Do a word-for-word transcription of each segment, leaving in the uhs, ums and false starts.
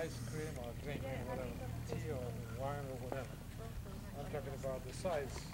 Ice cream or drink or whatever, tea or wine or whatever. I'm talking about the size.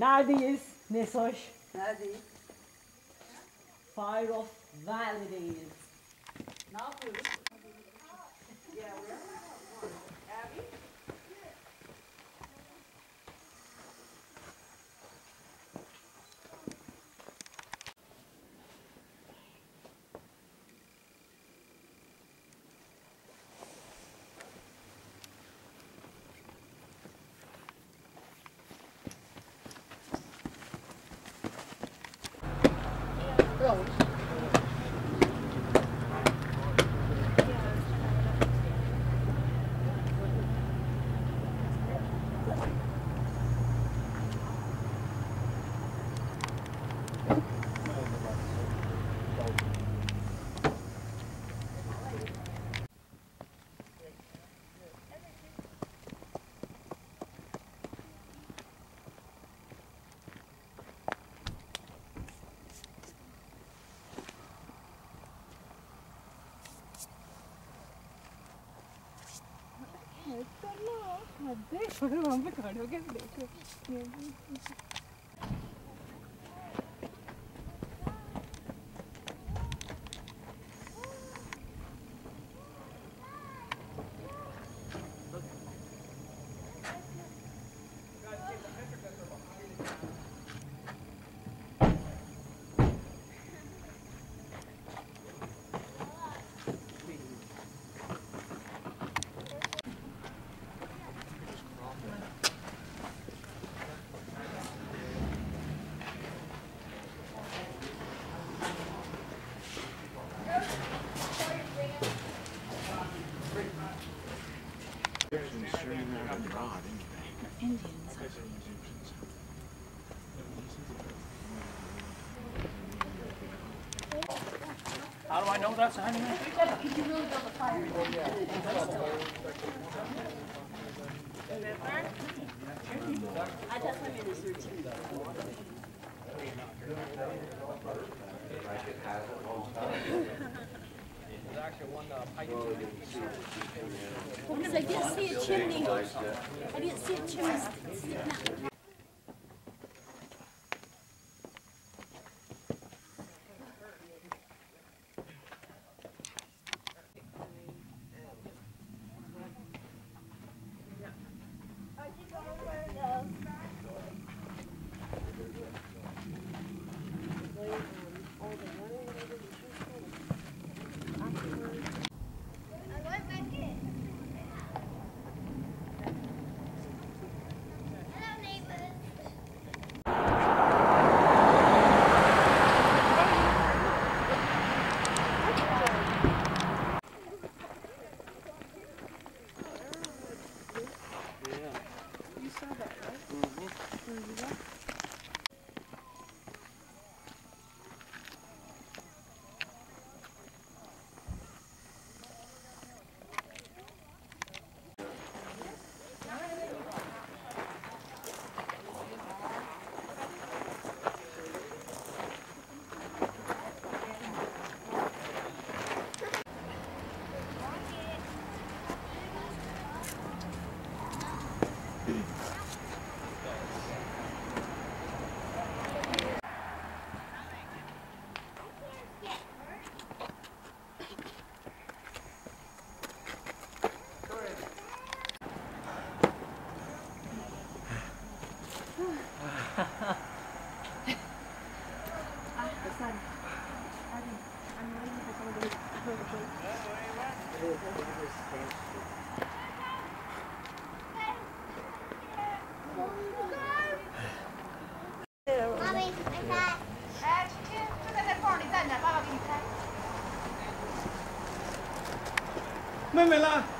Neredeyiz Nesoş? Neredeyiz? Fire of Valley'deyiz. Ne yapıyoruz? देखो हम भी खड़े हो गए देखो How do I know that's a honeymoon? Because you really built a fire. Remember? I definitely made this routine. There's actually one pipe. Because I didn't see a chimney. I didn't see a chimney sticking out. Mày mày là